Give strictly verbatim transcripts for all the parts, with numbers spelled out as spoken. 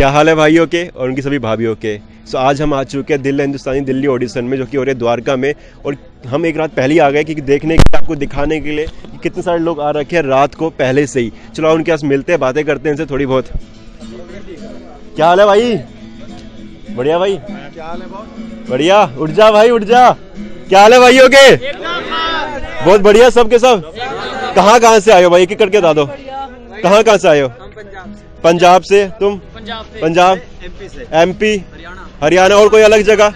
क्या हाल है भाइयों के और उनकी सभी भाभीियों के। सो आज हम आ चुके हैं दिल हिंदुस्तानी दिल्ली ऑडिशन में जो कि हो रही है द्वारका में। और हम एक रात पहले ही आ गए कि देखने के लिए, आपको दिखाने के लिए कि कितने सारे लोग आ रखे हैं रात को पहले से ही। चलो उनके पास मिलते हैं, बातें करते हैं इनसे थोड़ी बहुत। क्या हाल है भाई? बढ़िया भाई, क्या हाल है? बढ़िया, उठ जा भाई उठ जा। क्या हाल है भाइयों के? बहुत बढ़िया, सब के सब। कहाँ कहाँ से आए हो भाई? एक एक करके बता दो, कहाँ कहाँ से आए हो? पंजाब से। तुम? पंजाब से। पंजाब, एमपी से। एमपी, हरियाणा, हरियाणा और कोई अलग जगह?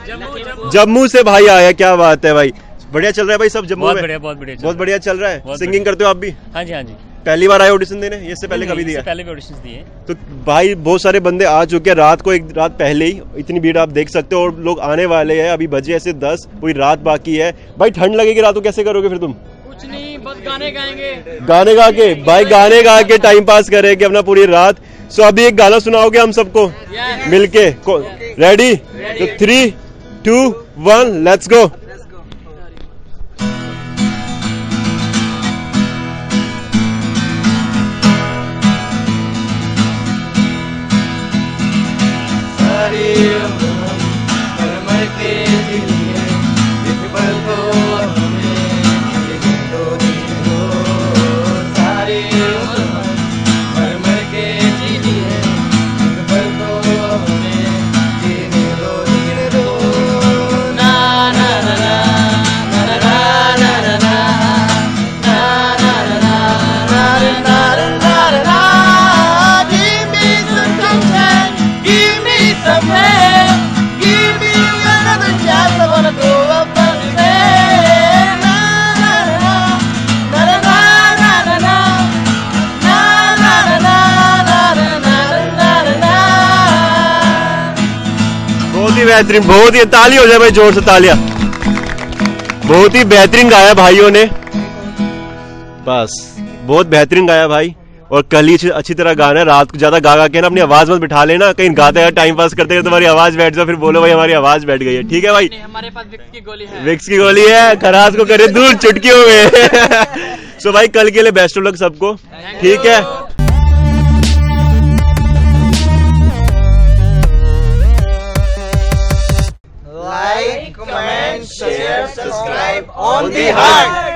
जम्मू से भाई आया। क्या बात है भाई, बढ़िया चल रहा है भाई सब जम्मू में? बढ़िया, बहुत बढ़िया, बहुत बढ़िया चल रहा है। सिंगिंग करते हो आप भी? हाँ जी हाँ जी। पहली बार आए ऑडिशन देने? इससे पहले कभी दिया? पहले भी ऑडिशन दिए। तो भाई बहुत सारे बंदे आ चुके हैं रात को, एक रात पहले ही इतनी भीड़ आप देख सकते हो और लोग आने वाले हैं। अभी बजे ऐसे दस, पूरी रात बाकी है भाई। ठंड लगेगी रात को, कैसे करोगे फिर तुम? कुछ नहीं, बस गाने गाएंगे, गाने गा के भाई, गाने गा के टाइम पास करेंगे अपना पूरी रात। सो so, अभी एक गाना सुनाओगे हम सबको मिलके? रेडी? तो three two one let's go. बेहतरीन, बहुत ही ताली हो जाए भाई, जोर से तालियां। बहुत ही बेहतरीन गाया भाइयों ने, बस बहुत बेहतरीन गाया भाई। और कल ही अच्छी तरह गाना है, रात को ज्यादा गा गा के ना अपनी आवाज मत बिठा लेना, कहीं गाते हैं टाइम पास करते हैं तुम्हारी आवाज बैठ जाओ, फिर बोलो भाई हमारी आवाज बैठ गई है। ठीक है भाई, हमारे पास विक्स की गोली है, विक्स की गोली है, खराज को करे दूर चुटकियों में। सो भाई कल के लिए बेस्ट ऑफ लक सबको, ठीक है? Comment, share, subscribe on the heart.